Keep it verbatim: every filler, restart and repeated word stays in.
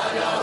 Hare Hare.